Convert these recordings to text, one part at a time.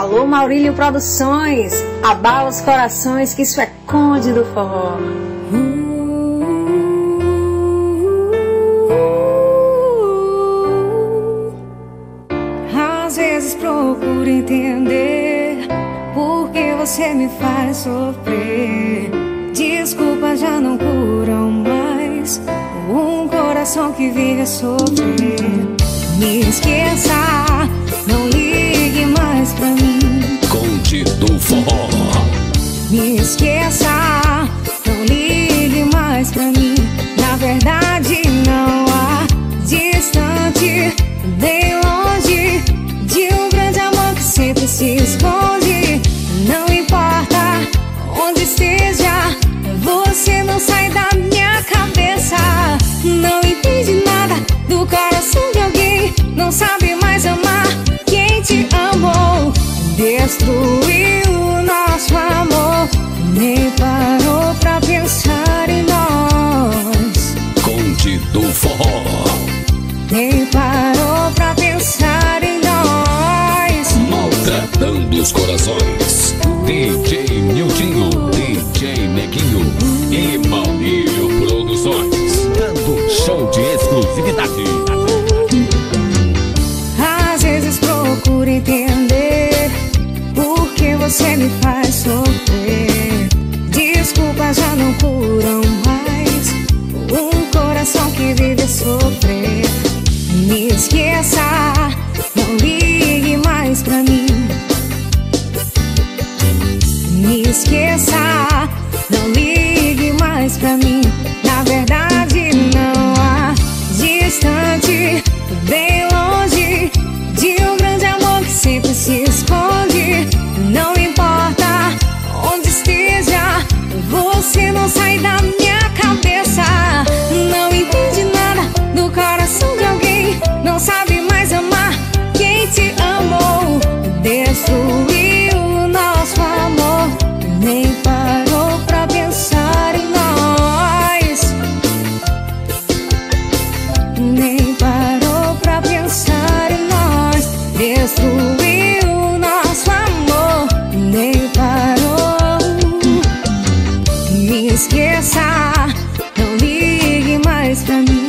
Alô, Maurílio Produções, abala os corações que isso é Conde do Forró. Às vezes procuro entender por que você me faz sofrer. Desculpas já não curam mais um coração que vive a sofrer. Me esqueça, não ligue mais pra mim, Conde do Forró. Me esqueça, não ligue mais pra mim. Na verdade não há distante, nem longe de um grande amor que sempre se esconde. Não importa onde esteja, você não sai da minha cabeça. Não entende nada do coração de alguém, não sabe mais amar quem te amou. Destruiu o nosso amor, nem parou pra pensar em nós. Conde do Forró. Nem parou pra pensar em nós. Maltratando os corações, DJ Niedinho, DJ Neguinho e Maurílio Produções, dando show de exclusividade. Entender por que você me faz sofrer. Desculpas já não curam mais um coração que vive a sofrer. Me esqueça, não ligue mais pra mim. Me esqueça, não ligue mais pra mim. Na verdade não há distante, bem longe de um grande amor sempre se esconde. Não importa onde esteja, você não sai da minha cabeça. Não entende nada do coração de alguém, não sabe mais amar quem te amou. Destruiu o nosso amor, nem parou pra pensar em nós. Nem parou pra pensar em nós. Destruiu. Não ligue mais pra mim.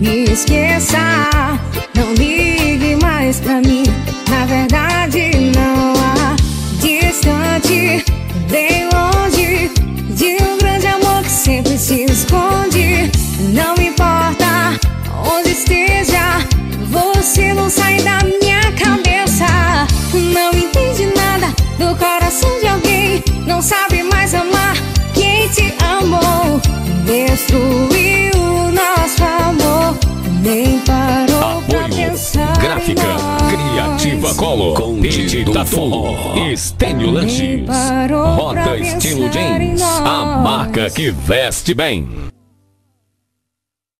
Me esqueça, não ligue mais pra mim. Na verdade não há distante, bem longe de um grande amor que sempre se esconde. Não importa onde esteja, você não sai da minha cabeça. Não entende nada do coração de alguém, não sabe mais amar quem te amou. Destruiu o nosso amor, nem parou pra pensar. Gráfica Criativa Colo, Conde do Forró, Estênio Lanches, Roda Estilo Jeans, a marca que veste bem.